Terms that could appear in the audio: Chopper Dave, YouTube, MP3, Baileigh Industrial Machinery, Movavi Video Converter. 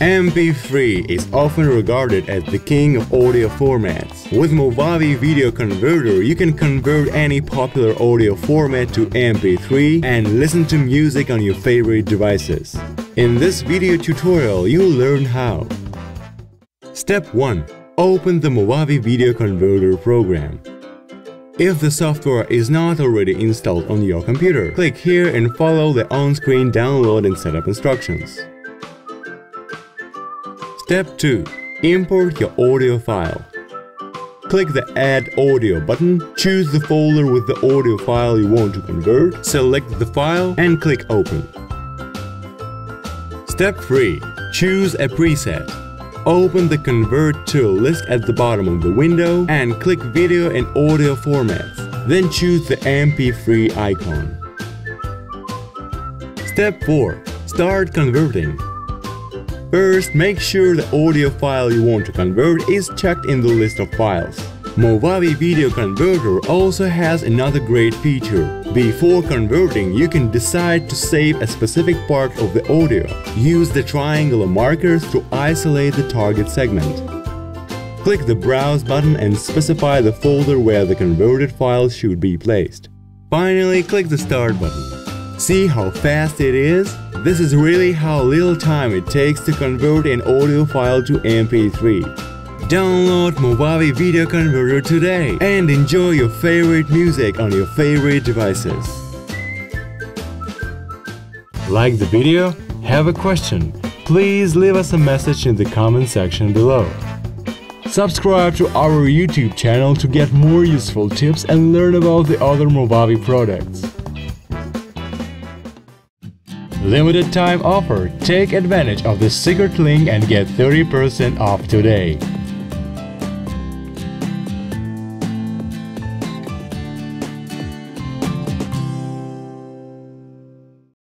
MP3 is often regarded as the king of audio formats. With Movavi Video Converter, you can convert any popular audio format to MP3 and listen to music on your favorite devices. In this video tutorial, you'll learn how. Step 1. Open the Movavi Video Converter program. If the software is not already installed on your computer, click here and follow the on-screen download and setup instructions. Step 2. Import your audio file. Click the Add Audio button, choose the folder with the audio file you want to convert, select the file and click Open. Step 3. Choose a preset. Open the Convert to list at the bottom of the window and click Video and Audio Formats, then choose the MP3 icon. Step 4. Start converting. First, make sure the audio file you want to convert is checked in the list of files. Movavi Video Converter also has another great feature. Before converting, you can decide to save a specific part of the audio. Use the triangular markers to isolate the target segment. Click the Browse button and specify the folder where the converted file should be placed. Finally, click the Start button. See how fast it is? This is really how little time it takes to convert an audio file to MP3. Download Movavi Video Converter today and enjoy your favorite music on your favorite devices. Like the video? Have a question? Please leave us a message in the comment section below. Subscribe to our YouTube channel to get more useful tips and learn about the other Movavi products. Limited time offer. Take advantage of the secret link and get 30% off today.